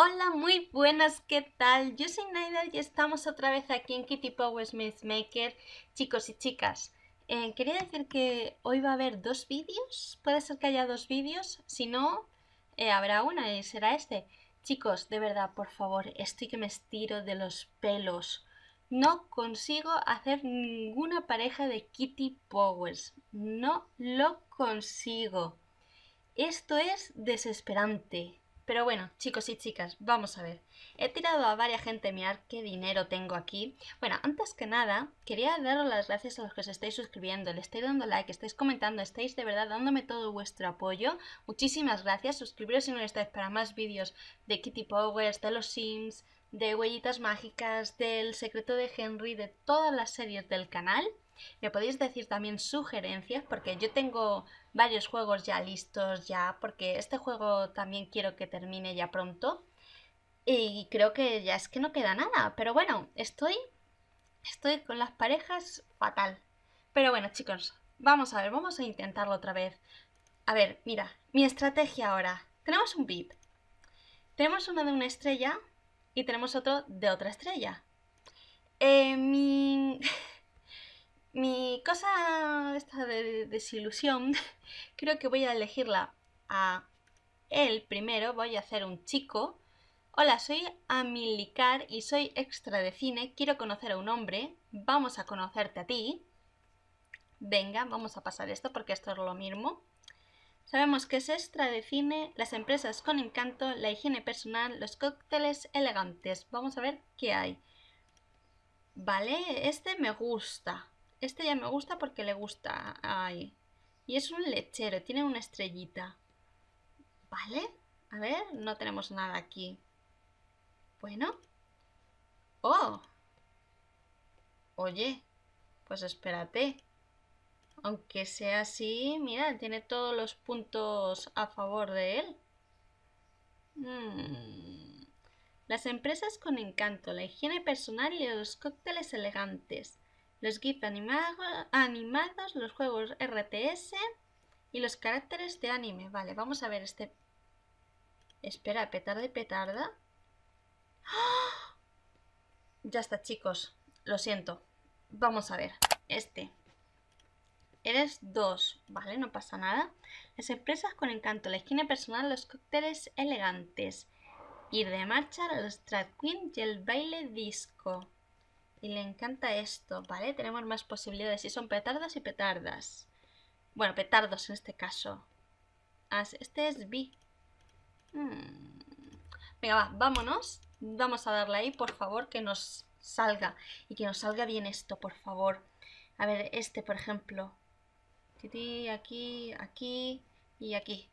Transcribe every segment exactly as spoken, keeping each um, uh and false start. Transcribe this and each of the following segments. Hola, muy buenas, ¿qué tal? Yo soy Naida y estamos otra vez aquí en Kitty Powers Matchmaker. Chicos y chicas, eh, quería decir que hoy va a haber dos vídeos, puede ser que haya dos vídeos, si no, eh, habrá una y será este. Chicos, de verdad, por favor, estoy que me estiro de los pelos. No consigo hacer ninguna pareja de Kitty Powers, no lo consigo. Esto es desesperante. Pero bueno, chicos y chicas, vamos a ver. He tirado a varias gente, mirar qué dinero tengo aquí. Bueno, antes que nada, quería daros las gracias a los que os estáis suscribiendo, le estáis dando like, estáis comentando, estáis de verdad dándome todo vuestro apoyo. Muchísimas gracias. Suscribiros si no lo estáis para más vídeos de Kitty Powers, de los Sims, de Huellitas Mágicas, del Secreto de Henry, de todas las series del canal. Me podéis decir también sugerencias, porque yo tengo varios juegos ya listos ya, porque este juego también quiero que termine ya pronto. Y creo que ya es que no queda nada, pero bueno, estoy, estoy con las parejas fatal. Pero bueno, chicos, vamos a ver, vamos a intentarlo otra vez. A ver, mira, mi estrategia ahora. Tenemos un V I P. Tenemos uno de una estrella y tenemos otro de otra estrella. Eh, mi... Mi cosa esta de desilusión, creo que voy a elegirla a él primero. Voy a hacer un chico. Hola, soy Amilicar y soy extra de cine. Quiero conocer a un hombre. Vamos a conocerte a ti. Venga, vamos a pasar esto porque esto es lo mismo. Sabemos que es extra de cine, las empresas con encanto, la higiene personal, los cócteles elegantes. Vamos a ver qué hay. Vale, este me gusta. Este ya me gusta porque le gusta. Ay. Y es un lechero, tiene una estrellita. Vale, a ver, no tenemos nada aquí. Bueno. Oh. Oye, pues espérate. Aunque sea así, mira, tiene todos los puntos a favor de él. Mm. Las empresas con encanto, la higiene personal y los cócteles elegantes. Los GIFs animados, los juegos R T S y los caracteres de anime. Vale, vamos a ver este... Espera, petarda y petarda. ¡Oh! Ya está, chicos. Lo siento. Vamos a ver. Este. Eres dos. Vale, no pasa nada. Las empresas con encanto, la esquina personal, los cócteles elegantes. Ir de marcha, los drag queen y el baile disco. Y le encanta esto, ¿vale? Tenemos más posibilidades. Y son petardas y petardas. Bueno, petardos en este caso. Este es B. Hmm. Venga, va, vámonos. Vamos a darle ahí, por favor, que nos salga. Y que nos salga bien esto, por favor. A ver, este, por ejemplo. Aquí, aquí y aquí.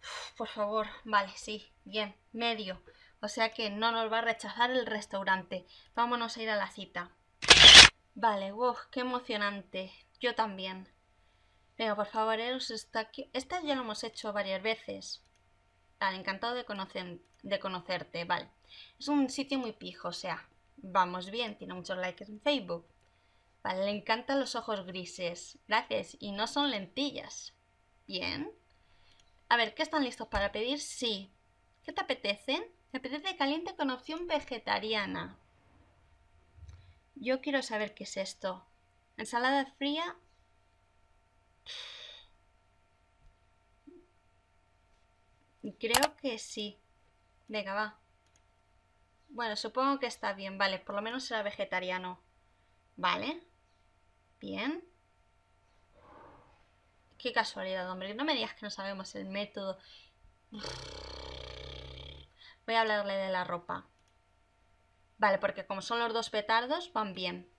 Uf, por favor, vale, sí, bien, medio. O sea que no nos va a rechazar el restaurante. Vámonos a ir a la cita. Vale, wow, qué emocionante. Yo también. Venga, por favor, Eros está aquí. Esta ya lo hemos hecho varias veces. Vale, encantado de, conocer, de conocerte, vale. Es un sitio muy pijo, o sea, vamos bien. Tiene muchos likes en Facebook. Vale, le encantan los ojos grises. Gracias, y no son lentillas. Bien. A ver, ¿qué están listos para pedir? Sí. ¿Qué te apetecen? Me apetece caliente con opción vegetariana. Yo quiero saber qué es esto. Ensalada fría. Creo que sí. Venga, va. Bueno, supongo que está bien. Vale, por lo menos será vegetariano. Vale. Bien. Qué casualidad, hombre. No me digas que no sabemos el método. Voy a hablarle de la ropa. Vale, porque como son los dos petardos, van bien.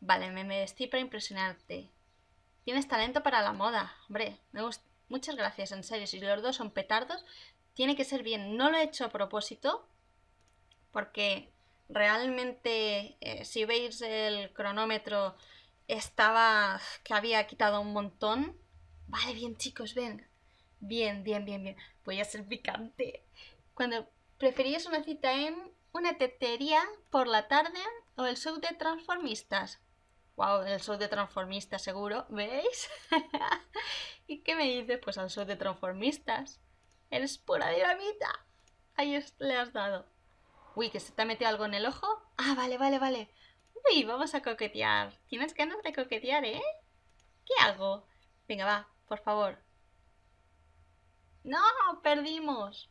Vale, me vestí para impresionarte. Tienes talento para la moda, hombre. Me gusta. Muchas gracias, en serio. Si los dos son petardos, tiene que ser bien. No lo he hecho a propósito, porque realmente, eh, si veis el cronómetro, estaba que había quitado un montón. Vale, bien, chicos, ven. Bien, bien, bien, bien. Voy a ser picante. Cuando preferías una cita en una tetería por la tarde o el show de transformistas. Wow, el show de transformistas seguro, ¿veis? ¿Y qué me dices? Pues al show de transformistas. Eres pura dinamita. Ahí le has dado. Uy, ¿que se te ha metido algo en el ojo? Ah, vale, vale, vale. Uy, vamos a coquetear. Tienes ganas de coquetear, ¿eh? ¿Qué hago? Venga, va, por favor. ¡No! ¡Perdimos!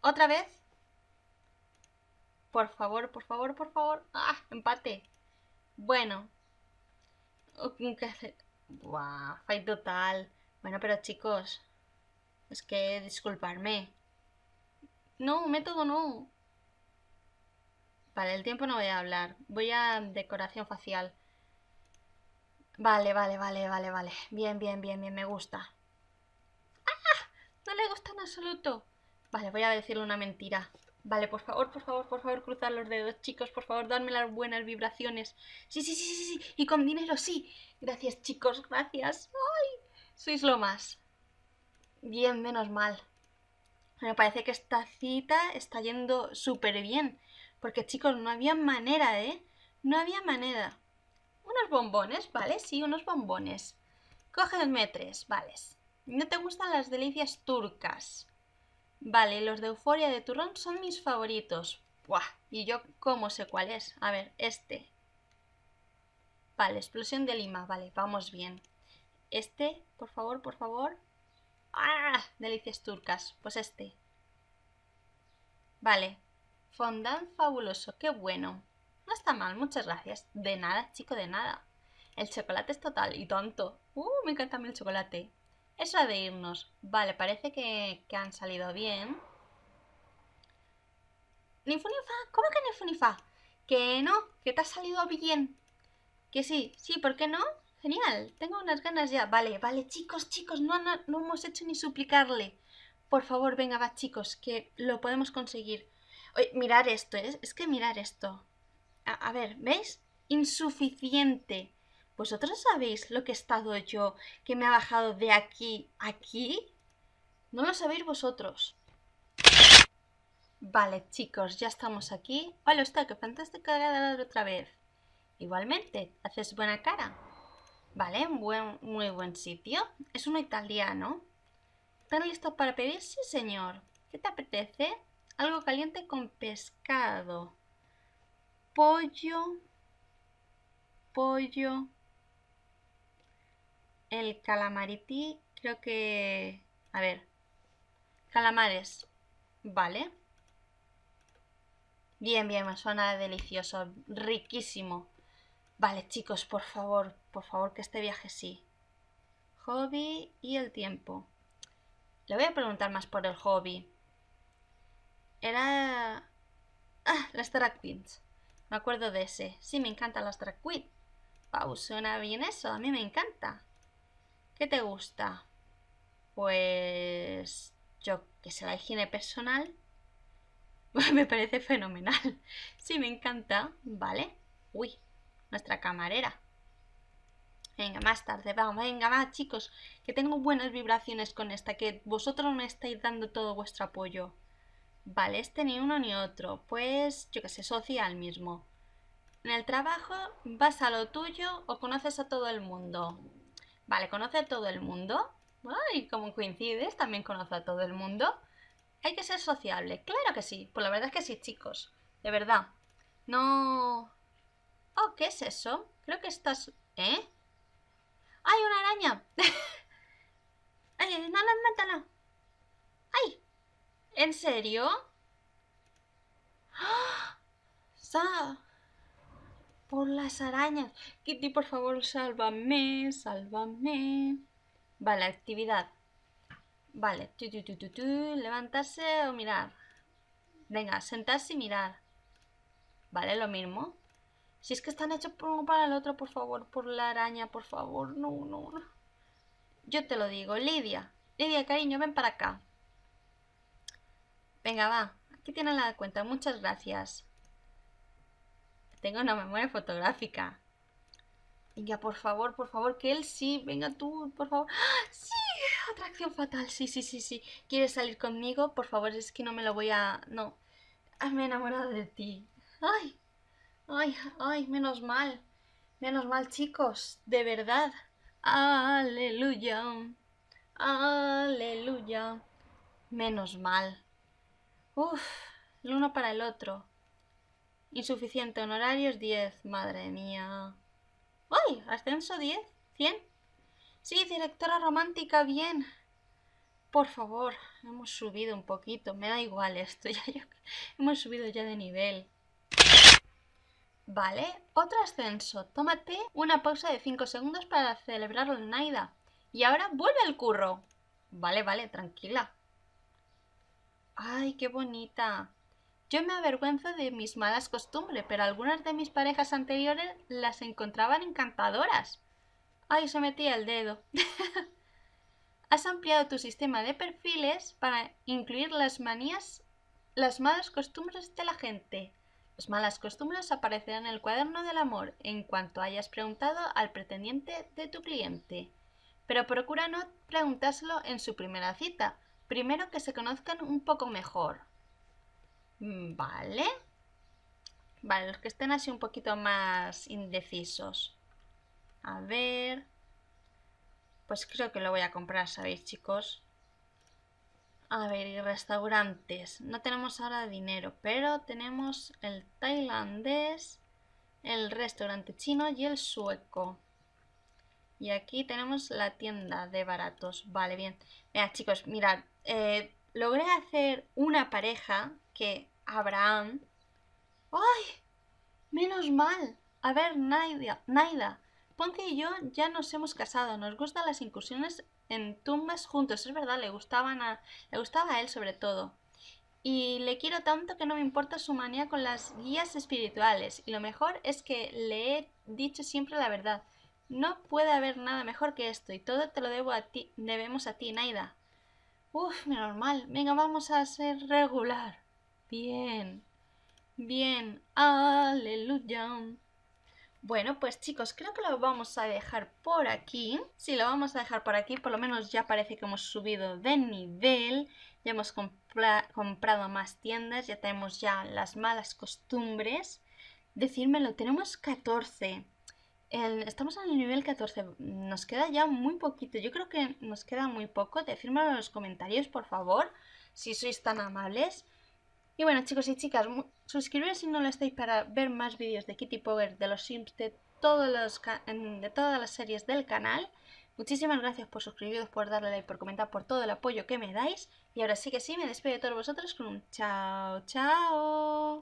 ¿Otra vez? Por favor, por favor, por favor. ¡Ah! Empate. Bueno. ¿Qué hacer? ¡Buah! Fight total. Bueno, pero chicos, es que disculparme. No, método no. Vale, el tiempo no voy a hablar. Voy a decoración facial. Vale, vale, vale, vale, vale. Bien, bien, bien, bien, me gusta. ¡Ah! No le gusta en absoluto. Vale, voy a decirle una mentira. Vale, por favor, por favor, por favor, cruzar los dedos, chicos. Por favor, darme las buenas vibraciones. Sí, sí, sí, sí, sí. Y con dinero, sí. Gracias, chicos, gracias. ¡Ay! Sois lo más. Bien, menos mal. Me parece que esta cita está yendo súper bien. Porque, chicos, no había manera, ¿eh? No había manera. Unos bombones, ¿vale? Sí, unos bombones. Cógeme tres, ¿vale? No te gustan las delicias turcas. Vale, los de euforia de turrón son mis favoritos. ¡Buah! Y yo, ¿cómo sé cuál es? A ver, este. Vale, explosión de lima. Vale, vamos bien. Este, por favor, por favor. ¡Ah! Delicias turcas. Pues este. Vale. Fondant fabuloso. ¡Qué bueno! No está mal, muchas gracias. De nada, chico, de nada. El chocolate es total y tonto. ¡Uh! Me encanta a mí el chocolate. Es hora de irnos. Vale, parece que, que han salido bien. ¿Nifunifa? ¿Cómo que Nifunifa? Que no, que te ha salido bien. Que sí, sí, ¿por qué no? Genial, tengo unas ganas ya. Vale, vale, chicos, chicos, no, no, no hemos hecho ni suplicarle. Por favor, venga, va, chicos, que lo podemos conseguir. Oye, mirad esto, ¿eh? Es que mirad esto. A, a ver, ¿veis? Insuficiente. ¿Vosotros sabéis lo que he estado yo, que me ha bajado de aquí a aquí? No lo sabéis vosotros. Vale, chicos, ya estamos aquí. Hola, está, qué fantástico de dar otra vez. Igualmente, haces buena cara. Vale, buen, muy buen sitio. Es uno italiano. ¿Están listos para pedir? Sí, señor. ¿Qué te apetece? Algo caliente con pescado. Pollo, pollo, el calamariti, creo que, a ver, calamares, vale, bien, bien, me suena delicioso, riquísimo, vale chicos, por favor, por favor que este viaje sí, hobby y el tiempo, le voy a preguntar más por el hobby, era, ah, las drag queens. Me acuerdo de ese. Sí, me encantan las drag queens. Wow, suena bien eso. A mí me encanta. ¿Qué te gusta? Pues... yo que sé, la higiene personal. Me parece fenomenal. Sí, me encanta. Vale. Uy, nuestra camarera. Venga, más tarde. Vamos, venga, va, chicos. Que tengo buenas vibraciones con esta. Que vosotros me estáis dando todo vuestro apoyo. Vale, este ni uno ni otro. Pues, yo que sé, social mismo. En el trabajo, ¿vas a lo tuyo o conoces a todo el mundo? Vale, ¿conoce a todo el mundo? Ay, como coincides, también conozco a todo el mundo. Hay que ser sociable, claro que sí. Pues la verdad es que sí, chicos. De verdad. No... Oh, ¿qué es eso? Creo que estás... ¿Eh? ¡Ay, una araña! ¡Ay, no, no, mátala! ¡Ay! ¿En serio? ¡Ah! ¡Sa! Por las arañas. Kitty, por favor, sálvame, sálvame. Vale, actividad. Vale, tu, tu, tu, tu, tu. Levantarse o mirar. Venga, sentarse y mirar. Vale, lo mismo. Si es que están hechos por uno para el otro, por favor, por la araña, por favor. No, no, no. Yo te lo digo, Lidia. Lidia, cariño, ven para acá. Venga, va. Aquí tienen la cuenta. Muchas gracias. Tengo una memoria fotográfica. Venga, por favor, por favor, que él sí. Venga tú, por favor. ¡Ah, sí! Atracción fatal. Sí, sí, sí, sí. ¿Quieres salir conmigo? Por favor, es que no me lo voy a... No. Ah, me he enamorado de ti. ¡Ay! ¡Ay! ¡Ay! Menos mal. Menos mal, chicos. De verdad. Aleluya. Aleluya. Menos mal. Uf, el uno para el otro. Insuficiente honorarios, diez. Madre mía. ¡Uy! Ascenso diez. cien. Sí, directora romántica, bien. Por favor, hemos subido un poquito. Me da igual esto. Ya yo... Hemos subido ya de nivel. Vale, otro ascenso. Tómate una pausa de cinco segundos para celebrarlo, Naida. Y ahora vuelve al curro. Vale, vale, tranquila. Ay, qué bonita. Yo me avergüenzo de mis malas costumbres, pero algunas de mis parejas anteriores las encontraban encantadoras. Ay, se metía el dedo. Has ampliado tu sistema de perfiles para incluir las manías, las malas costumbres de la gente. Las malas costumbres aparecerán en el cuaderno del amor en cuanto hayas preguntado al pretendiente de tu cliente. Pero procura no preguntárselo en su primera cita. Primero que se conozcan un poco mejor. Vale. Vale, los que estén así un poquito más indecisos. A ver... Pues creo que lo voy a comprar, ¿sabéis, chicos? A ver, y restaurantes. No tenemos ahora dinero, pero tenemos el tailandés, el restaurante chino y el sueco. Y aquí tenemos la tienda de baratos. Vale, bien. Mira, chicos, mirad. Eh, logré hacer una pareja que Abraham... ¡Ay! Menos mal. A ver, Naida. Naida. Ponce y yo ya nos hemos casado, nos gustan las incursiones en tumbas juntos, es verdad, le gustaban a, le gustaba a él sobre todo. Y le quiero tanto que no me importa su manía con las guías espirituales, y lo mejor es que le he dicho siempre la verdad. No puede haber nada mejor que esto, y todo te lo debo a ti, debemos a ti, Naida. Uf, normal, venga, vamos a ser regular. Bien, bien, aleluya. Bueno, pues chicos, creo que lo vamos a dejar por aquí. Si lo vamos a dejar por aquí, por lo menos ya parece que hemos subido de nivel. Ya hemos compra comprado más tiendas, ya tenemos ya las malas costumbres. Decírmelo, tenemos catorce. El, estamos en el nivel catorce, nos queda ya muy poquito. Yo creo que nos queda muy poco. Decírmelo en los comentarios, por favor, si sois tan amables. Y bueno, chicos y chicas, suscribiros si no lo estáis para ver más vídeos de Kitty Powers, de los Sims, de, todos los de todas las series del canal. Muchísimas gracias por suscribiros, por darle like, por comentar, por todo el apoyo que me dais. Y ahora sí que sí, me despido de todos vosotros con un chao, chao.